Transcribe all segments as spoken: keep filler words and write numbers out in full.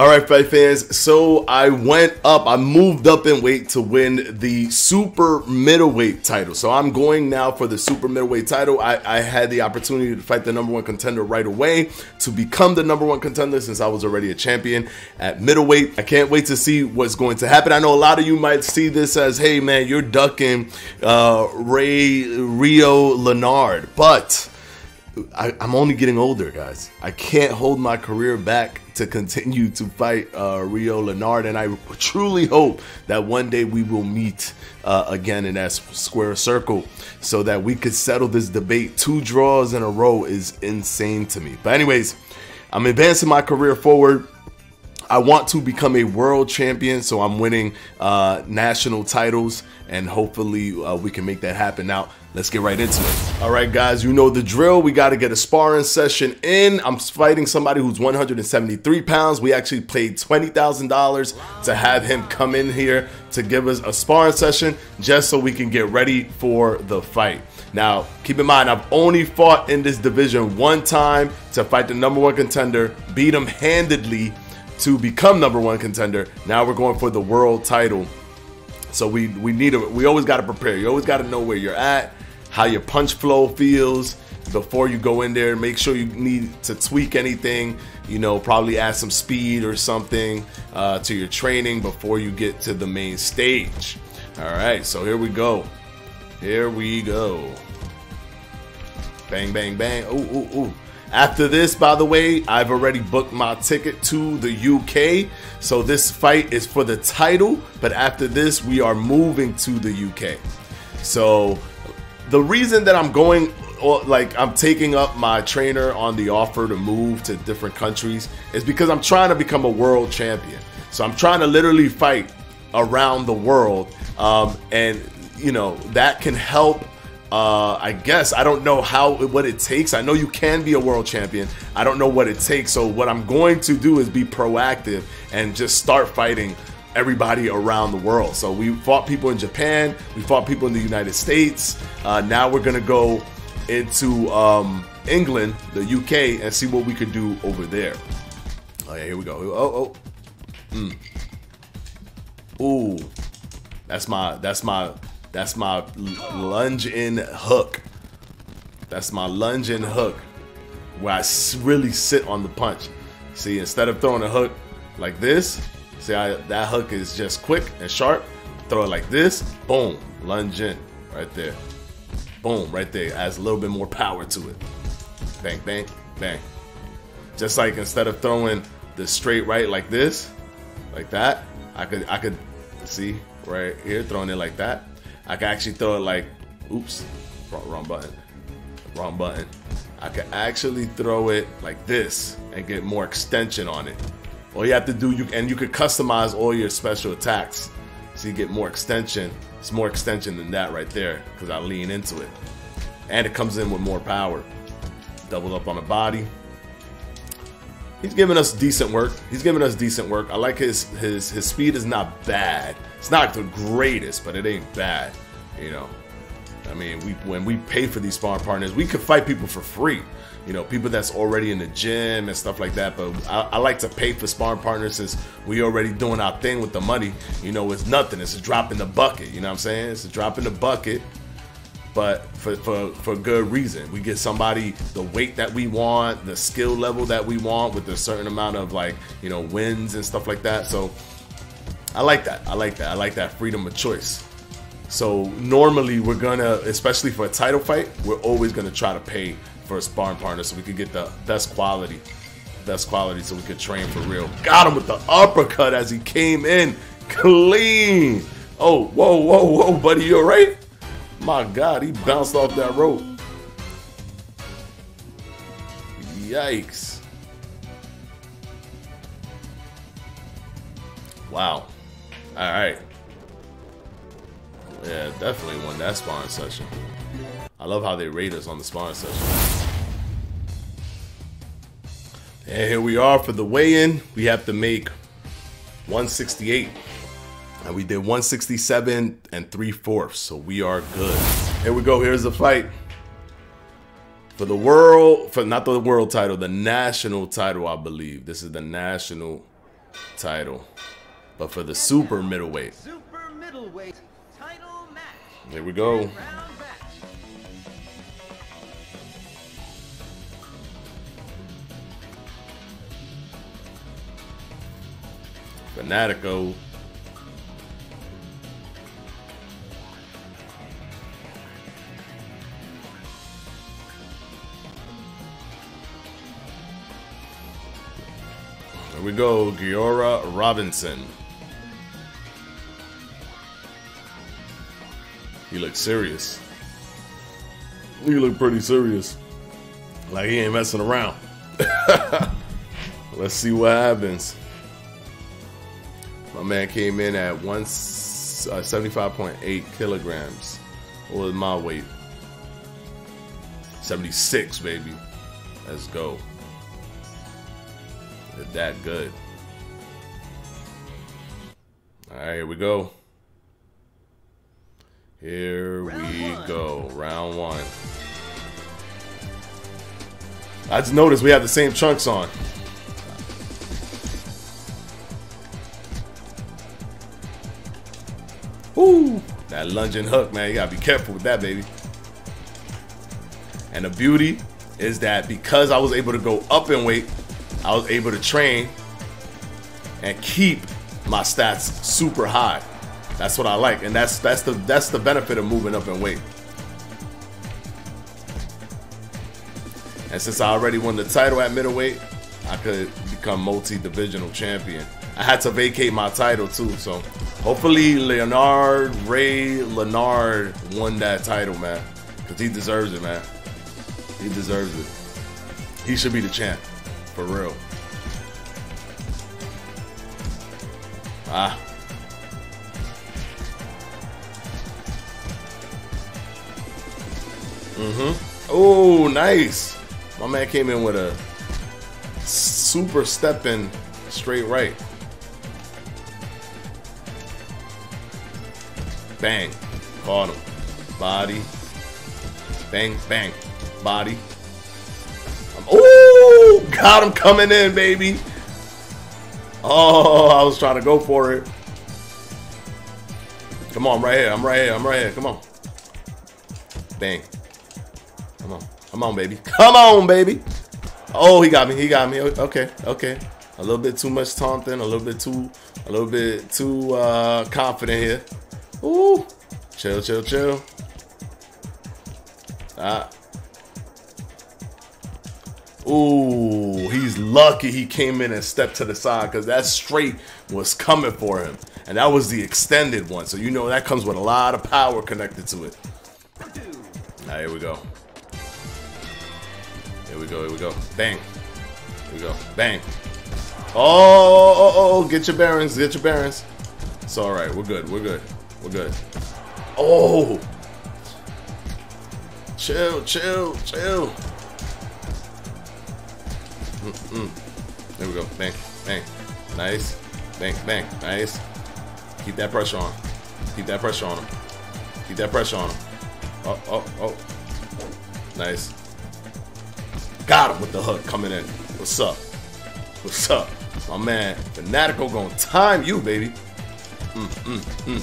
All right, fight fans, so I went up, I moved up in weight to win the super middleweight title. So I'm going now for the super middleweight title. I, I had the opportunity to fight the number one contender right away to become the number one contender since I was already a champion at middleweight. I can't wait to see what's going to happen. I know a lot of you might see this as, hey man, you're ducking uh, Ray, Rio Leonard, but I, I'm only getting older, guys. I can't hold my career back to continue to fight uh, Rio Leonard, and I truly hope that one day we will meet uh, again in that square circle so that we could settle this debate. Two draws in a row is insane to me. But anyways, I'm advancing my career forward. I want to become a world champion, so I'm winning uh, national titles, and hopefully uh, we can make that happen. Now, let's get right into it. All right, guys, you know the drill. We got to get a sparring session in. I'm fighting somebody who's one hundred seventy-three pounds. We actually paid twenty thousand dollars to have him come in here to give us a sparring session just so we can get ready for the fight. Now, keep in mind, I've only fought in this division one time to fight the number one contender, beat him handedly to become number one contender. Now we're going for the world title. So we we need a, we always got to prepare. You always got to know where you're at, how your punch flow feels before you go in there. Make sure you need to tweak anything, you know, probably add some speed or something uh, to your training before you get to the main stage. All right, so here we go. Here we go. Bang, bang, bang. Ooh, ooh, ooh. After this, by the way, I've already booked my ticket to the U K. So this fight is for the title, but after this, we are moving to the U K. So the reason that I'm going, like I'm taking up my trainer on the offer to move to different countries is because I'm trying to become a world champion. So I'm trying to literally fight around the world. Um, and, you know, that can help. Uh, I guess I don't know how what it takes. I know you can be a world champion. I don't know what it takes. So what I'm going to do is be proactive and just start fighting everybody around the world. So we fought people in Japan. We fought people in the United States. Uh, now we're gonna go into um, England, the U K, and see what we could do over there. Oh yeah, here we go. Oh oh. Mm. Ooh, that's my that's my. That's my lunge in hook. That's my lunge in hook, where I really sit on the punch. See, instead of throwing a hook like this, see, I, that hook is just quick and sharp. Throw it like this, boom, lunge in, right there. Boom, right there, adds a little bit more power to it. Bang, bang, bang. Just like instead of throwing the straight right like this, like that, I could, I could see right here, throwing it like that. I can actually throw it like, oops, wrong, wrong button, wrong button. I can actually throw it like this and get more extension on it. All you have to do, you and you could customize all your special attacks so you get more extension. It's more extension than that right there because I lean into it. And it comes in with more power. Double up on the body. He's giving us decent work. He's giving us decent work. I like his, his, his speed is not bad. It's not the greatest, but it ain't bad, you know. I mean, we when we pay for these sparring partners, we could fight people for free, you know, people that's already in the gym and stuff like that. But I, I like to pay for sparring partners since we already doing our thing with the money. You know, it's nothing. It's a drop in the bucket. You know what I'm saying? It's a drop in the bucket, but for for for good reason. We get somebody the weight that we want, the skill level that we want, with a certain amount of like you know wins and stuff like that. So. I like that. I like that. I like that freedom of choice. So normally we're gonna, especially for a title fight, we're always gonna try to pay for a sparring partner so we can get the best quality, best quality, so we could train for real. Got him with the uppercut as he came in clean. Oh, whoa, whoa, whoa, buddy, you all right? My God, he bounced off that rope. Yikes! Wow. All right. Yeah, definitely won that sparring session. I love how they rate us on the sparring session. And here we are for the weigh-in. We have to make one sixty-eight. And we did one sixty-seven and three-fourths, so we are good. Here we go. Here's the fight. For the world, for not the world title, the national title, I believe. This is the national title. But for the super middleweight. Super middleweight title match. Here we go. Fanatico. Here we go, Giora Robinson. He looks serious. He look pretty serious. Like he ain't messing around. Let's see what happens. My man came in at one seventy-five point eight kilograms. What was my weight? seventy-six, baby. Let's go. That good. All right, here we go. Here we go. Round one. I just noticed we have the same chunks on. Ooh, that lunging hook, man. You gotta be careful with that, baby. And the beauty is that because I was able to go up in weight, I was able to train and keep my stats super high. That's what I like, and that's that's the that's the benefit of moving up in weight. And since I already won the title at middleweight, I could become multi-divisional champion. I had to vacate my title too, so hopefully Leonard, Ray Leonard won that title, man, because he deserves it, man. He deserves it. He should be the champ. For real. Ah. Mm-hmm. Oh, nice. My man came in with a super stepping straight right. Bang. Caught him. Body. Bang, bang. Body. Ooh, got him coming in, baby. Oh, I was trying to go for it. Come on, I'm right here. I'm right here. I'm right here. Come on. Bang. Come on. Come on, baby. Come on, baby. Oh, he got me. He got me. Okay. Okay. A little bit too much taunting. A little bit too, a little bit too uh, confident here. Ooh. Chill, chill, chill. Ah. Ooh, he's lucky he came in and stepped to the side because that straight was coming for him. And that was the extended one. So you know that comes with a lot of power connected to it. Now, here we go. Here we go, here we go. Bang. Here we go. Bang. Oh, oh, oh, oh, get your bearings, get your bearings. It's all right. We're good, we're good, we're good. Oh. Chill, chill, chill. Mm-mm. There we go. Bang, bang. Nice. Bang, bang. Nice. Keep that pressure on. Keep that pressure on him. Keep that pressure on him. Oh, oh, oh. Nice. Got him with the hook coming in. What's up? What's up? My man, Fanatico gonna time you, baby. Mm-mm-mm.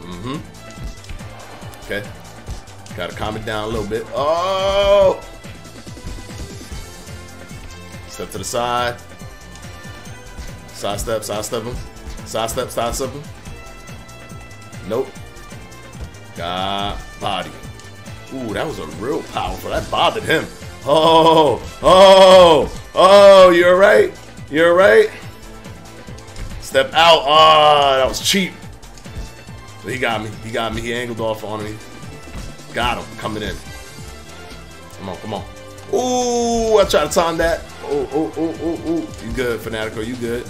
Mm-hmm. Okay. Gotta calm it down a little bit. Oh! Step to the side. Side step, side step him. Side step, side step him. Nope. God body. Ooh, that was a real powerful. That bothered him. Oh, oh, oh, you're right. You're right. Step out. Ah, oh, that was cheap. But he got me. He got me. He angled off on me. Got him. Coming in. Come on, come on. Ooh, I tried to time that. Oh, oh, oh, oh, oh. You good, Fanatico. You good.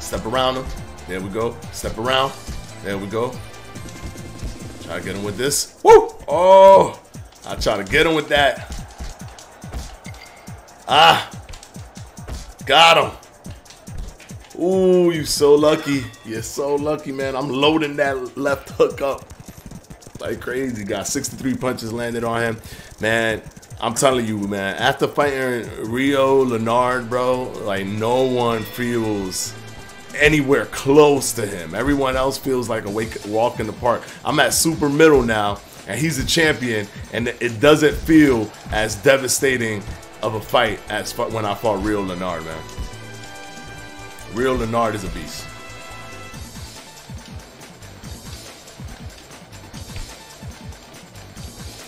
Step around him. There we go. Step around. There we go. Try to get him with this. Woo! Oh! I try to get him with that. Ah! Got him. Ooh, you so lucky. You're so lucky, man. I'm loading that left hook up like crazy. Got sixty-three punches landed on him. Man, I'm telling you, man, after fighting Rio Leonard, bro, like, no one feels anywhere close to him. Everyone else feels like a wake, walk in the park. I'm at super middle now, and he's a champion, and it doesn't feel as devastating of a fight as when I fought Rio Leonard, man. Rio Leonard is a beast.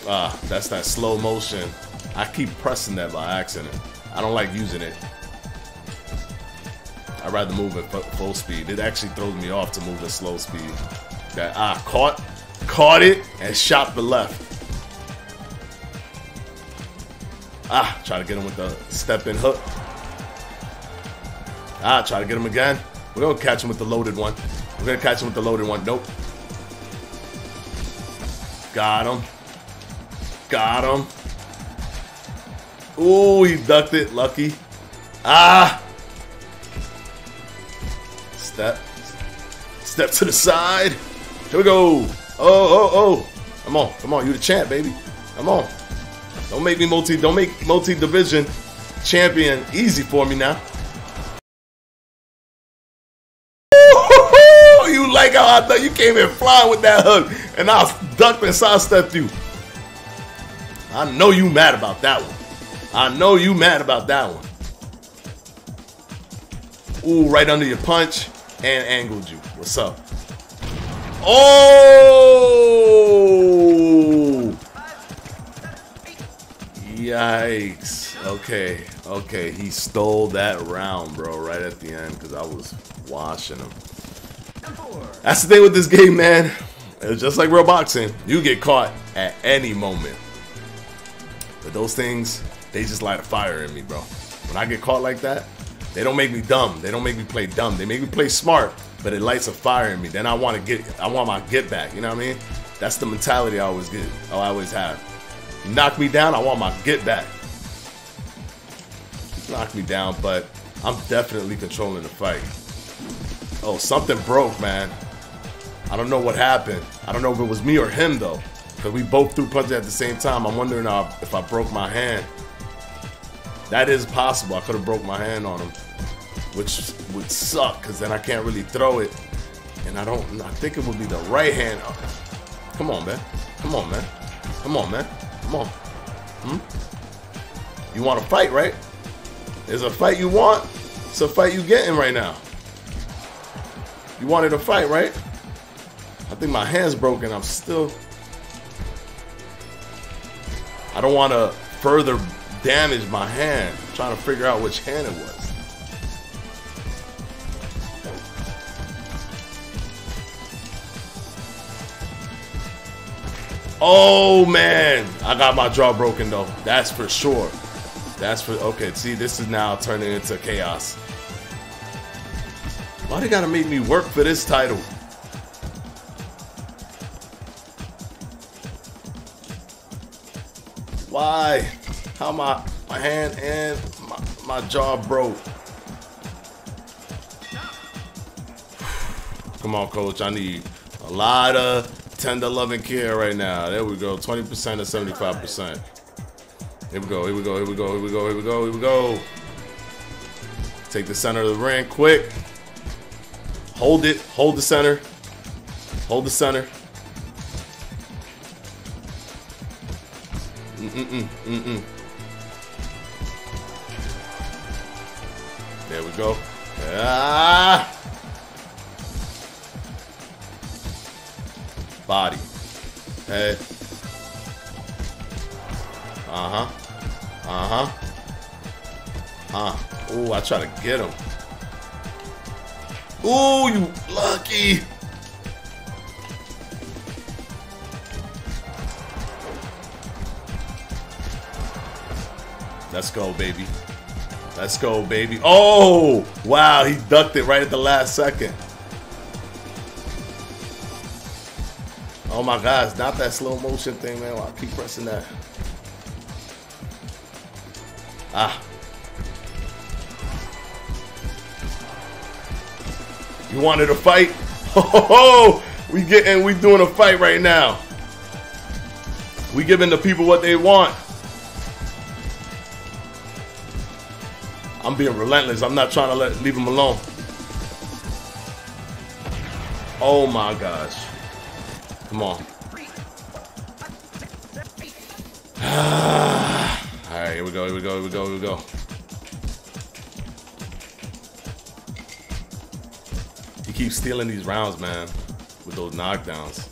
Ah, that's that slow motion. I keep pressing that by accident. I don't like using it. I'd rather move at full speed. It actually throws me off to move at slow speed. That ah, caught, caught it, and shot the left. Ah, try to get him with the step in hook. Ah, try to get him again. We're gonna catch him with the loaded one. We're gonna catch him with the loaded one. Nope. Got him. Got him. Ooh, he ducked it. Lucky. Ah. Step. Step to the side. Here we go. Oh, oh, oh. Come on. Come on. You the champ, baby. Come on. Don't make me multi. Don't make multi-division champion easy for me now. You like how I thought you came in flying with that hook, and I ducked and sidestepped you. I know you mad about that one. I know you mad about that one. Ooh, right under your punch and angled you. What's up? Oh! Yikes. Okay. Okay. He stole that round, bro, right at the end because I was washing him. That's the thing with this game, man. It's just like real boxing. You get caught at any moment. But those things, they just light a fire in me, bro. When I get caught like that, they don't make me dumb. They don't make me play dumb. They make me play smart, but it lights a fire in me. Then I want to get, I want my get back. You know what I mean? That's the mentality I always get. Oh, I always have. You knock me down, I want my get back. You knock me down, but I'm definitely controlling the fight. Oh, something broke, man. I don't know what happened. I don't know if it was me or him, though. Because we both threw punches at the same time. I'm wondering if I broke my hand. That is possible. I could have broke my hand on him, which would suck because then I can't really throw it. And I don't, I think it would be the right hand. Come on, man. Come on, man. Come on, man. Come on. Hmm? You want to fight, right? There's a fight you want. It's a fight you getting right now. You wanted a fight, right? I think my hand's broken. I'm still... I don't want to further damage my hand. I'm trying to figure out which hand it was. Oh, man. I got my jaw broken, though. That's for sure. That's for... Okay, see, this is now turning into chaos. Why they gotta make me work for this title? Why? How my my hand and my, my jaw broke. Come on, coach. I need a lot of tender love and care right now. There we go. twenty percent or seventy-five percent. Here we go. Here we go. Here we go. Here we go. Here we go. Here we go. Take the center of the ring quick. Hold it. Hold the center. Hold the center. Mm-mm, mm-mm. There we go. Ah! Body. Head. Uh-huh. Uh-huh. Huh. Ooh, I try to get him. Ooh, you lucky! Let's go, baby. Let's go, baby. Oh, wow. He ducked it right at the last second. Oh, my God. It's not that slow motion thing, man. Why I keep pressing that? Ah. You wanted a fight? Ho, ho, ho. We getting, we doing a fight right now. We giving the people what they want. I'm being relentless. I'm not trying to let leave him alone. Oh my gosh. Come on. Alright, here we go, here we go, here we go, here we go. You keep stealing these rounds, man, with those knockdowns.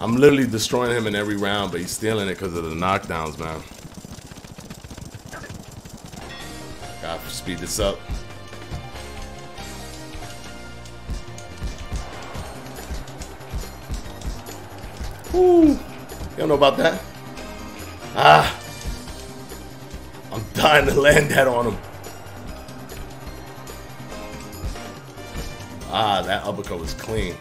I'm literally destroying him in every round, but he's stealing it because of the knockdowns, man. Gotta speed this up. Woo! You don't know about that? Ah! I'm dying to land that on him. Ah, that uppercut was clean.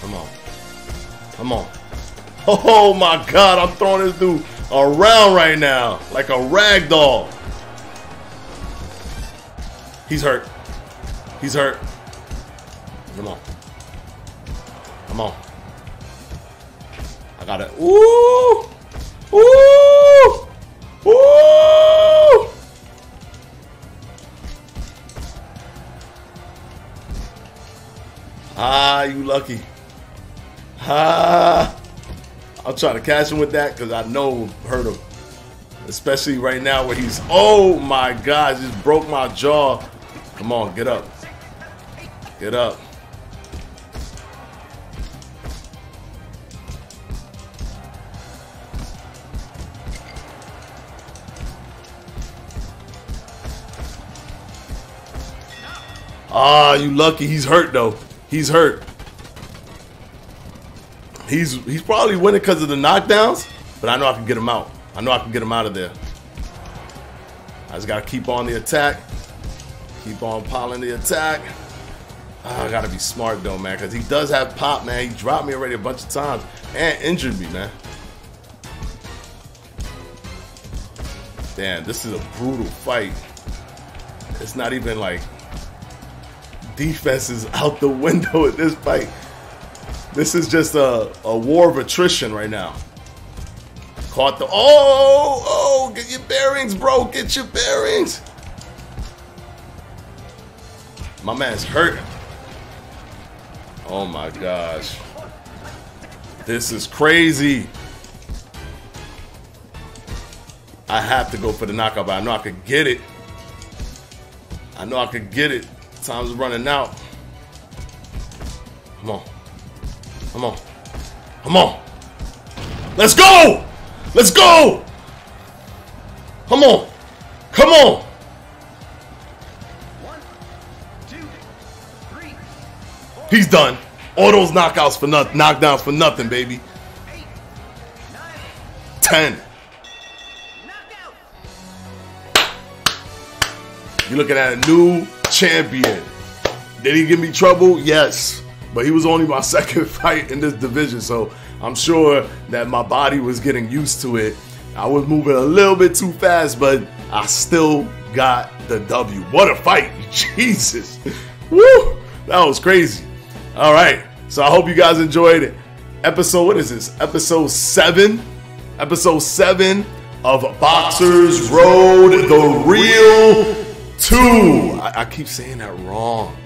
Come on. Come on. Oh my god, I'm throwing this dude around right now. Like a rag doll. He's hurt. He's hurt. Come on. Come on. I got it. Ooh! Ooh! Ooh! Ah, you lucky. Ah, I'll try to catch him with that because I know hurt him, especially right now where he's. Oh my God! Just broke my jaw. Come on, get up, get up. Ah, you lucky. He's hurt though. He's hurt. He's he's probably winning because of the knockdowns, but I know I can get him out. I know I can get him out of there. I just gotta keep on the attack, keep on piling the attack. Oh, I gotta be smart though, man, because he does have pop, man. He dropped me already a bunch of times and injured me, man. Damn, this is a brutal fight. It's not even like defense is out the window at this fight. This is just a, a war of attrition right now. Caught the... Oh! Oh! Get your bearings, bro! Get your bearings! My man's hurting. Oh my gosh. This is crazy. I have to go for the knockout, but I know I could get it. I know I could get it. Time's running out. Come on. Come on. Come on. Let's go. Let's go. Come on. Come on. One, two, three, four, he's done. All those knockouts for nothing. Knockdowns for nothing, baby. Eight, nine, ten. Knockout. You're looking at a new champion. Did he give me trouble? Yes. But he was only my second fight in this division, so I'm sure that my body was getting used to it. I was moving a little bit too fast, but I still got the W. What a fight. Jesus. Woo! That was crazy. All right. So I hope you guys enjoyed episode, what is this? Episode seven? Episode seven of Boxer's Road, the Rio two. I, I keep saying that wrong.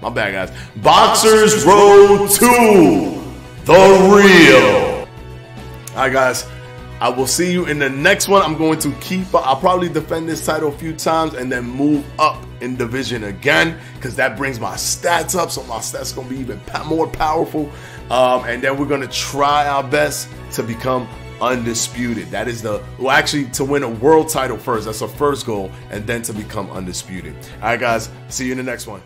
My bad, guys. Boxer's Road two, the Rio. Alright, guys. I will see you in the next one. I'm going to keep... I'll probably defend this title a few times and then move up in division again because that brings my stats up. So my stats going to be even more powerful. Um, and then we're going to try our best to become undisputed. That is the... Well, actually, to win a world title first. That's our first goal. And then to become undisputed. Alright, guys. See you in the next one.